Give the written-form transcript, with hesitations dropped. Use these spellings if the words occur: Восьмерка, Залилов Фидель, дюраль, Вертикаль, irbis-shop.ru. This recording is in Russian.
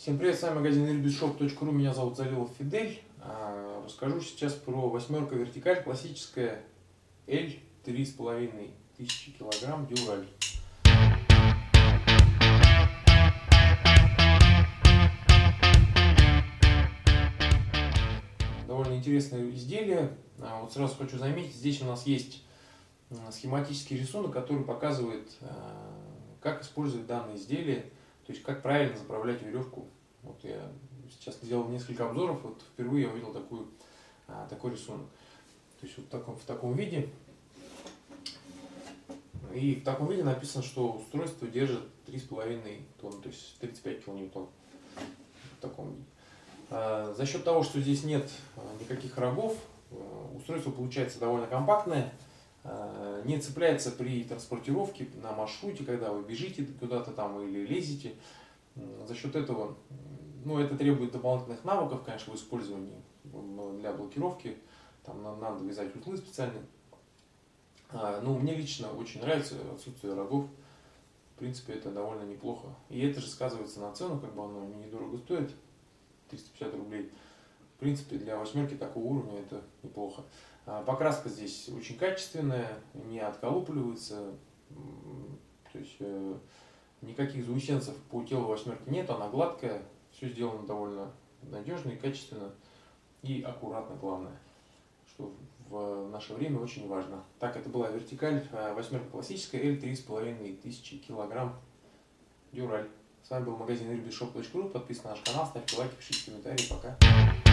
Всем привет, с вами магазин irbis-shop.ru, меня зовут Залилов Фидель. Расскажу сейчас про восьмерку вертикаль, классическая L 3,5 тысячи килограмм дюраль. Довольно интересное изделие. Вот сразу хочу заметить, здесь у нас есть схематический рисунок, который показывает, как использовать данное изделие, то есть как правильно заправлять веревку. Вот я сейчас сделал несколько обзоров, вот впервые я увидел такой рисунок. То есть вот в таком виде. И в таком виде написано, что устройство держит 3,5 тонн, то есть 35 килоньютон. В таком виде. За счет того, что здесь нет никаких рогов, устройство получается довольно компактное. Не цепляется при транспортировке на маршруте, когда вы бежите куда-то там или лезете. За счет этого, это требует дополнительных навыков, конечно, в использовании для блокировки. Там надо вязать узлы специальные. Мне лично очень нравится отсутствие рогов. В принципе, это довольно неплохо. И это же сказывается на цену, оно недорого стоит. 350 рублей. В принципе, для восьмерки такого уровня это неплохо. Покраска здесь очень качественная, не отколупливается, то есть никаких заусенцев по телу восьмерки нет, она гладкая, все сделано довольно надежно и качественно, и аккуратно, главное, что в наше время очень важно. Так, это была вертикаль, восьмерка классическая, L 3,5 тысячи килограмм дюраль. С вами был магазин irbis-shop.ru, подписывайтесь на наш канал, ставьте лайки, пишите комментарии, пока!